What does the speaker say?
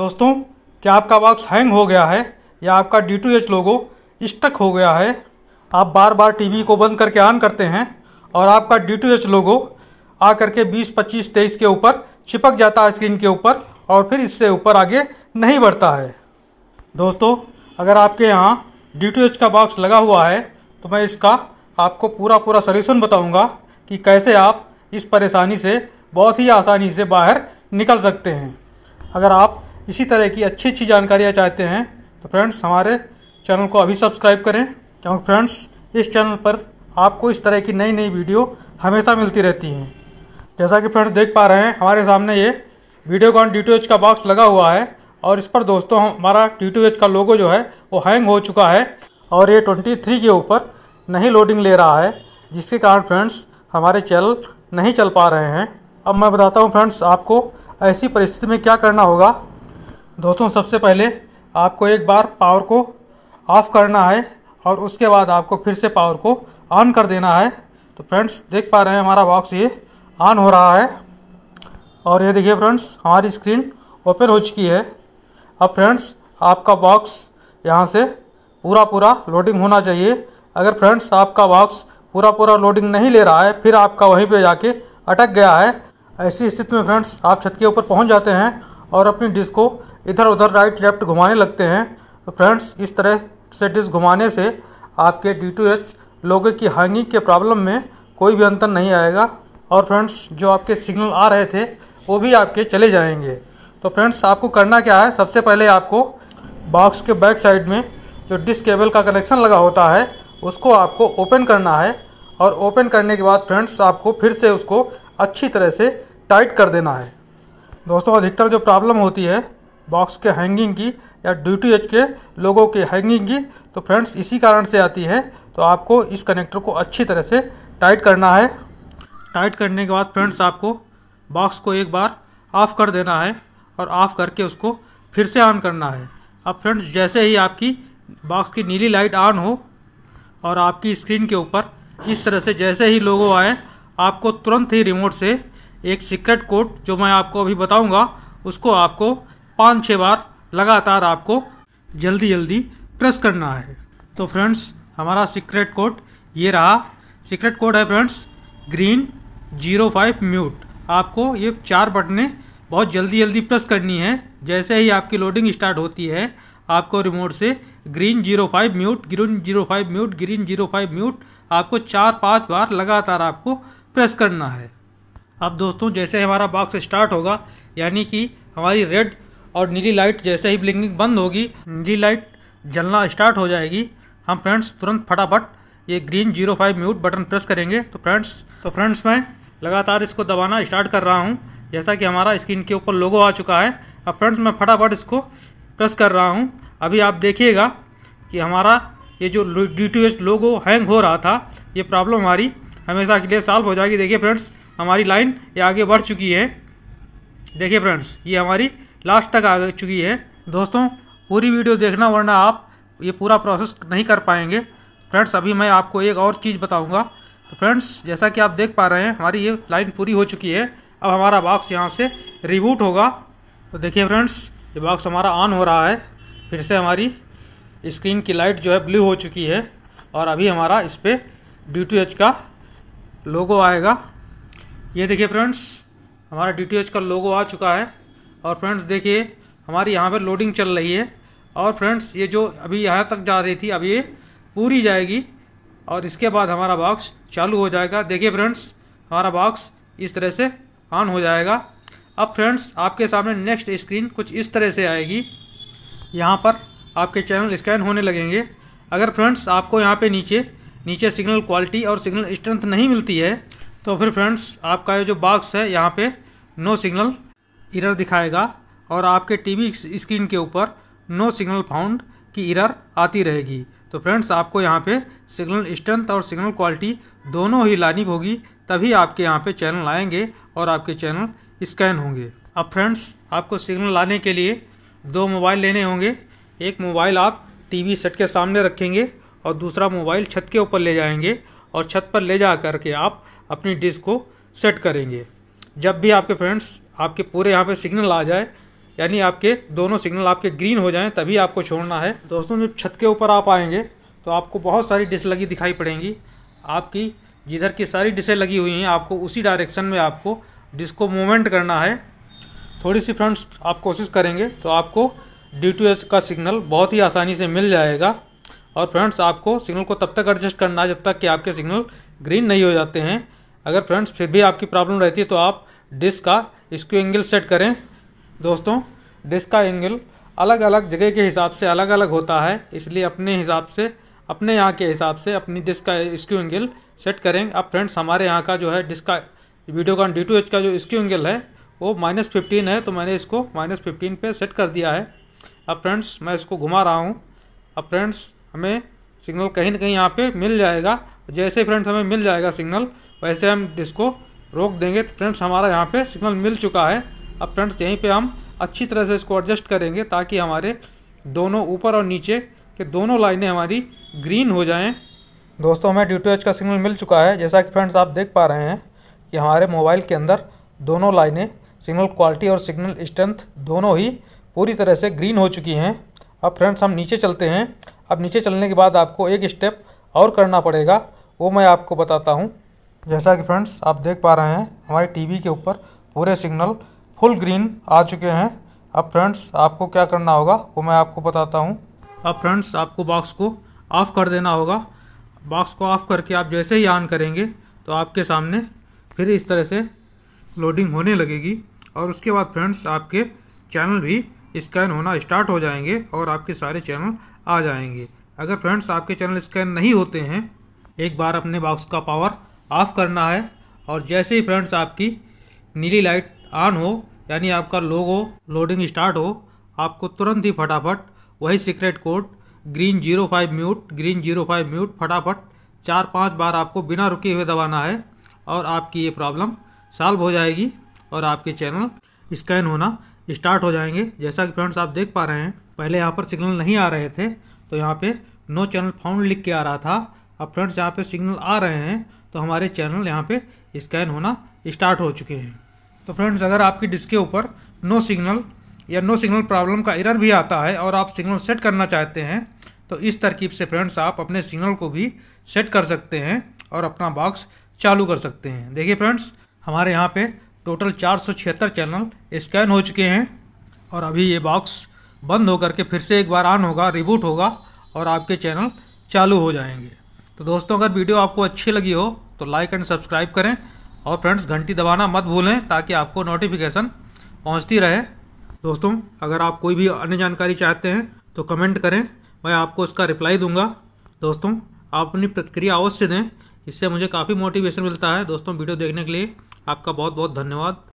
दोस्तों, क्या आपका बॉक्स हैंग हो गया है या आपका D2H लोगो स्टक हो गया है? आप बार बार टीवी को बंद करके ऑन करते हैं और आपका D2H लोगो आ करके 20, 25, 23 के ऊपर चिपक जाता है स्क्रीन के ऊपर और फिर इससे ऊपर आगे नहीं बढ़ता है। दोस्तों, अगर आपके यहाँ D2H का बॉक्स लगा हुआ है तो मैं इसका आपको पूरा सॉल्यूशन बताऊंगा कि कैसे आप इस परेशानी से बहुत ही आसानी से बाहर निकल सकते हैं। अगर आप इसी तरह की अच्छी जानकारियाँ चाहते हैं तो फ्रेंड्स हमारे चैनल को अभी सब्सक्राइब करें, क्योंकि फ्रेंड्स इस चैनल पर आपको इस तरह की नई वीडियो हमेशा मिलती रहती हैं। जैसा कि फ्रेंड्स देख पा रहे हैं, हमारे सामने ये वीडियोकॉन D2H का बॉक्स लगा हुआ है और इस पर दोस्तों हमारा D2H का लोगो जो है वो हैंग हो चुका है और ये 23 के ऊपर नहीं लोडिंग ले रहा है, जिसके कारण फ्रेंड्स हमारे चैनल नहीं चल पा रहे हैं। अब मैं बताता हूँ फ्रेंड्स आपको ऐसी परिस्थिति में क्या करना होगा। दोस्तों, सबसे पहले आपको एक बार पावर को ऑफ़ करना है और उसके बाद आपको फिर से पावर को ऑन कर देना है। तो फ्रेंड्स देख पा रहे हैं हमारा बॉक्स ये ऑन हो रहा है और ये देखिए फ्रेंड्स हमारी स्क्रीन ओपन हो चुकी है। अब फ्रेंड्स आपका बॉक्स यहाँ से पूरा लोडिंग होना चाहिए। अगर फ्रेंड्स आपका बॉक्स पूरा लोडिंग नहीं ले रहा है, फिर आपका वहीं पे जाके अटक गया है, ऐसी स्थिति में फ्रेंड्स आप छत के ऊपर पहुँच जाते हैं और अपनी डिस्क को इधर उधर राइट लेफ्ट घुमाने लगते हैं। तो फ्रेंड्स इस तरह से डिस्क घुमाने से आपके D2H लोगो की हैंगिंग के प्रॉब्लम में कोई भी अंतर नहीं आएगा और फ्रेंड्स जो आपके सिग्नल आ रहे थे वो भी आपके चले जाएंगे। तो फ्रेंड्स आपको करना क्या है, सबसे पहले आपको बॉक्स के बैक साइड में जो डिस्क केबल का कनेक्शन लगा होता है उसको आपको ओपन करना है और ओपन करने के बाद फ्रेंड्स आपको फिर से उसको अच्छी तरह से टाइट कर देना है। दोस्तों, अधिकतर जो प्रॉब्लम होती है बॉक्स के हैंगिंग की या D2H के लोगों के हैंगिंग की, तो फ्रेंड्स इसी कारण से आती है। तो आपको इस कनेक्टर को अच्छी तरह से टाइट करना है। टाइट करने के बाद फ्रेंड्स आपको बॉक्स को एक बार ऑफ़ कर देना है और ऑफ़ करके उसको फिर से ऑन करना है। अब फ्रेंड्स जैसे ही आपकी बॉक्स की नीली लाइट ऑन हो और आपकी स्क्रीन के ऊपर इस तरह से जैसे ही लोगो आए, आपको तुरंत ही रिमोट से एक सीक्रेट कोड जो मैं आपको अभी बताऊंगा उसको आपको 5-6 बार लगातार आपको जल्दी प्रेस करना है। तो फ्रेंड्स हमारा सीक्रेट कोड ये रहा। सीक्रेट कोड है फ्रेंड्स green 05 म्यूट। आपको ये 4 बटनें बहुत जल्दी प्रेस करनी है। जैसे ही आपकी लोडिंग स्टार्ट होती है आपको रिमोट से green 05 म्यूट आपको 4-5 बार लगातार आपको प्रेस करना है। अब दोस्तों जैसे हमारा बॉक्स स्टार्ट होगा, यानी कि हमारी रेड और नीली लाइट जैसे ही ब्लिंकिंग बंद होगी, नीली लाइट जलना स्टार्ट हो जाएगी, हम फ्रेंड्स तुरंत फटाफट ये green 05 म्यूट बटन प्रेस करेंगे। तो फ्रेंड्स मैं लगातार इसको दबाना स्टार्ट कर रहा हूँ। जैसा कि हमारा स्क्रीन के ऊपर लोगो आ चुका है, अब फ्रेंड्स मैं फटाफट इसको प्रेस कर रहा हूँ। अभी आप देखिएगा कि हमारा ये जो D2H लोगो हैंग हो रहा था, ये प्रॉब्लम हमारी हमेशा के लिए सॉल्व हो जाएगी। देखिए फ्रेंड्स हमारी लाइन ये आगे बढ़ चुकी है। देखिए फ्रेंड्स ये हमारी लास्ट तक आ चुकी है। दोस्तों पूरी वीडियो देखना, वरना आप ये पूरा प्रोसेस नहीं कर पाएंगे। फ्रेंड्स अभी मैं आपको एक और चीज़ बताऊंगा। तो फ्रेंड्स जैसा कि आप देख पा रहे हैं हमारी ये लाइन पूरी हो चुकी है। अब हमारा बॉक्स यहाँ से रिबूट होगा। तो देखिए फ्रेंड्स ये बॉक्स हमारा ऑन हो रहा है, फिर से हमारी स्क्रीन की लाइट जो है ब्लू हो चुकी है और अभी हमारा इस पर D2H का लोगो आएगा। ये देखिए फ्रेंड्स हमारा D2H का लोगो आ चुका है और फ्रेंड्स देखिए हमारी यहाँ पर लोडिंग चल रही है और फ्रेंड्स ये जो अभी यहाँ तक जा रही थी अब ये पूरी जाएगी और इसके बाद हमारा बॉक्स चालू हो जाएगा। देखिए फ्रेंड्स हमारा बॉक्स इस तरह से ऑन हो जाएगा। अब फ्रेंड्स आपके सामने नेक्स्ट स्क्रीन कुछ इस तरह से आएगी। यहाँ पर आपके चैनल स्कैन होने लगेंगे। अगर फ्रेंड्स आपको यहाँ पे नीचे सिग्नल क्वालिटी और सिग्नल स्ट्रेंथ नहीं मिलती है तो फिर फ्रेंड्स आपका ये जो बॉक्स है यहाँ पे नो सिग्नल एरर दिखाएगा और आपके टीवी स्क्रीन के ऊपर नो सिग्नल फाउंड की एरर आती रहेगी। तो फ्रेंड्स आपको यहाँ पे सिग्नल स्ट्रेंथ और सिग्नल क्वालिटी दोनों ही लानी होगी, तभी आपके यहाँ पे चैनल आएंगे और आपके चैनल स्कैन होंगे। अब फ्रेंड्स आपको सिग्नल लाने के लिए 2 मोबाइल लेने होंगे। एक मोबाइल आप टीवी सेट के सामने रखेंगे और दूसरा मोबाइल छत के ऊपर ले जाएंगे और छत पर ले जा करके आप अपनी डिस्क को सेट करेंगे। जब भी आपके फ्रेंड्स आपके पूरे यहाँ पर सिग्नल आ जाए यानी आपके दोनों सिग्नल आपके ग्रीन हो जाएं तभी आपको छोड़ना है। दोस्तों जब छत के ऊपर आप आएंगे तो आपको बहुत सारी डिश लगी दिखाई पड़ेंगी। आपकी जिधर की सारी डिशें लगी हुई हैं आपको उसी डायरेक्शन में आपको डिश को मूवमेंट करना है। थोड़ी सी फ्रेंड्स आप कोशिश करेंगे तो आपको D2H का सिग्नल बहुत ही आसानी से मिल जाएगा। और फ्रेंड्स आपको सिग्नल को तब तक एडजस्ट करना है जब तक कि आपके सिग्नल ग्रीन नहीं हो जाते हैं। अगर फ्रेंड्स फिर भी आपकी प्रॉब्लम रहती है तो आप डिश का स्क्यू एंगल सेट करें। दोस्तों डिश का एंगल अलग अलग जगह के हिसाब से अलग अलग होता है, इसलिए अपने हिसाब से अपने यहाँ के हिसाब से अपनी डिश का स्क्यू एंगल सेट करें। अब फ्रेंड्स हमारे यहाँ का जो है डिश का वीडियोकॉन D2H का जो स्क्यू एंगल है वो -15 है, तो मैंने इसको -15 पे सेट कर दिया है। अब फ्रेंड्स मैं इसको घुमा रहा हूँ। अब फ्रेंड्स हमें सिग्नल कहीं ना कहीं यहाँ पे मिल जाएगा। जैसे फ्रेंड्स हमें मिल जाएगा सिग्नल वैसे हम डिश को रोक देंगे। तो फ्रेंड्स हमारा यहाँ पे सिग्नल मिल चुका है। अब फ्रेंड्स यहीं पे हम अच्छी तरह से इसको एडजस्ट करेंगे ताकि हमारे दोनों ऊपर और नीचे के दोनों लाइनें हमारी ग्रीन हो जाएँ। दोस्तों हमें D2H का सिग्नल मिल चुका है। जैसा कि फ्रेंड्स आप देख पा रहे हैं कि हमारे मोबाइल के अंदर दोनों लाइनें सिग्नल क्वालिटी और सिग्नल स्ट्रेंथ दोनों ही पूरी तरह से ग्रीन हो चुकी हैं। अब फ्रेंड्स हम नीचे चलते हैं। अब नीचे चलने के बाद आपको एक स्टेप और करना पड़ेगा, वो मैं आपको बताता हूं। जैसा कि फ्रेंड्स आप देख पा रहे हैं हमारे टीवी के ऊपर पूरे सिग्नल फुल ग्रीन आ चुके हैं। अब फ्रेंड्स आपको क्या करना होगा वो मैं आपको बताता हूं। अब फ्रेंड्स आपको बॉक्स को ऑफ़ कर देना होगा। बॉक्स को ऑफ़ करके आप जैसे ही ऑन करेंगे तो आपके सामने फिर इस तरह से लोडिंग होने लगेगी और उसके बाद फ्रेंड्स आपके चैनल भी स्कैन होना स्टार्ट हो जाएंगे और आपके सारे चैनल आ जाएंगे। अगर फ्रेंड्स आपके चैनल स्कैन नहीं होते हैं एक बार अपने बॉक्स का पावर ऑफ करना है और जैसे ही फ्रेंड्स आपकी नीली लाइट ऑन हो यानी आपका लोगो लोडिंग स्टार्ट हो आपको तुरंत ही फटाफट वही सीक्रेट कोड ग्रीन 05 म्यूट फटाफट 4-5 बार आपको बिना रुके हुए दबाना है और आपकी ये प्रॉब्लम सॉल्व हो जाएगी और आपके चैनल स्कैन होना स्टार्ट हो जाएंगे। जैसा कि फ्रेंड्स आप देख पा रहे हैं पहले यहाँ पर सिग्नल नहीं आ रहे थे तो यहाँ पे नो चैनल फाउंड लिख के आ रहा था। अब फ्रेंड्स यहाँ पे सिग्नल आ रहे हैं तो हमारे चैनल यहाँ पे स्कैन होना स्टार्ट हो चुके हैं। तो फ्रेंड्स अगर आपकी डिश के ऊपर नो सिग्नल या नो सिग्नल प्रॉब्लम का एरर भी आता है और आप सिग्नल सेट करना चाहते हैं तो इस तरकीब से फ्रेंड्स आप अपने सिग्नल को भी सेट कर सकते हैं और अपना बॉक्स चालू कर सकते हैं। देखिए फ्रेंड्स हमारे यहाँ पे टोटल 476 चैनल स्कैन हो चुके हैं और अभी ये बॉक्स बंद होकर के फिर से एक बार ऑन होगा, रिबूट होगा और आपके चैनल चालू हो जाएंगे। तो दोस्तों अगर वीडियो आपको अच्छी लगी हो तो लाइक एंड सब्सक्राइब करें और फ्रेंड्स घंटी दबाना मत भूलें ताकि आपको नोटिफिकेशन पहुंचती रहे। दोस्तों अगर आप कोई भी अन्य जानकारी चाहते हैं तो कमेंट करें, मैं आपको उसका रिप्लाई दूंगा। दोस्तों आप अपनी प्रतिक्रिया अवश्य दें, इससे मुझे काफ़ी मोटिवेशन मिलता है। दोस्तों वीडियो देखने के लिए आपका बहुत बहुत धन्यवाद।